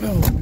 No.